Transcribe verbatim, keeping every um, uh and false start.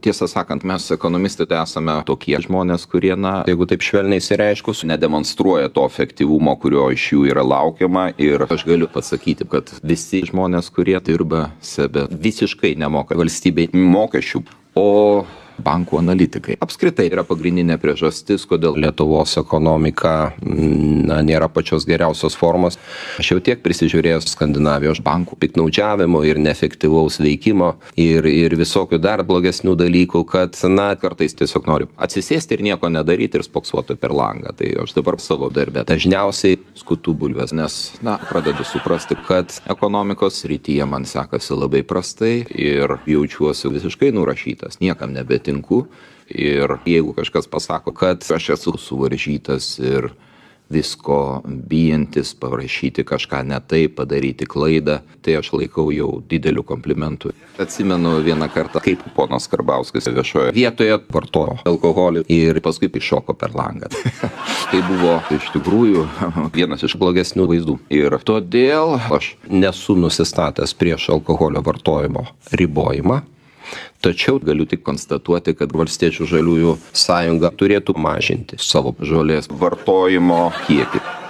Tiesą sakant, mes ekonomistai tai esame tokie žmonės, kurie, na, jeigu taip švelniai išsireiškus, nedemonstruoja to efektyvumo, kurio iš jų yra laukiama. Ir aš galiu pasakyti, kad visi žmonės, kurie dirba sebe, visiškai nemoka valstybei mokesčių. O bankų analitikai. Apskritai yra pagrindinė priežastis, kodėl Lietuvos ekonomika na, nėra pačios geriausios formos. Aš jau tiek prisižiūrėjęs Skandinavijos bankų piktnaudžiavimo ir neefektyvaus veikimo ir, ir visokių dar blogesnių dalykų, kad na, kartais tiesiog noriu atsisėsti ir nieko nedaryti ir spoksuoti per langą. Tai aš dabar savo darbę dažniausiai skutu bulves, nes na, pradedu suprasti, kad ekonomikos srityje man sekasi labai prastai ir jaučiuosi visiškai nurašytas, niekam nebetinku. Tinku. Ir jeigu kažkas pasako, kad aš esu suvaržytas ir visko bijantis, parašyti kažką ne taip, padaryti klaidą, tai aš laikau jau dideliu komplimentu. Atsimenu vieną kartą, kaip ponas Karbauskas viešoje vietoje vartojo alkoholį ir paskui iššoko per langą. Tai buvo iš tikrųjų vienas iš blogesnių vaizdų. Ir todėl aš nesu nusistatęs prieš alkoholio vartojimo ribojimą. Tačiau galiu tik konstatuoti, kad Valstiečių žaliųjų sąjunga turėtų mažinti savo žolės vartojimo kiekį.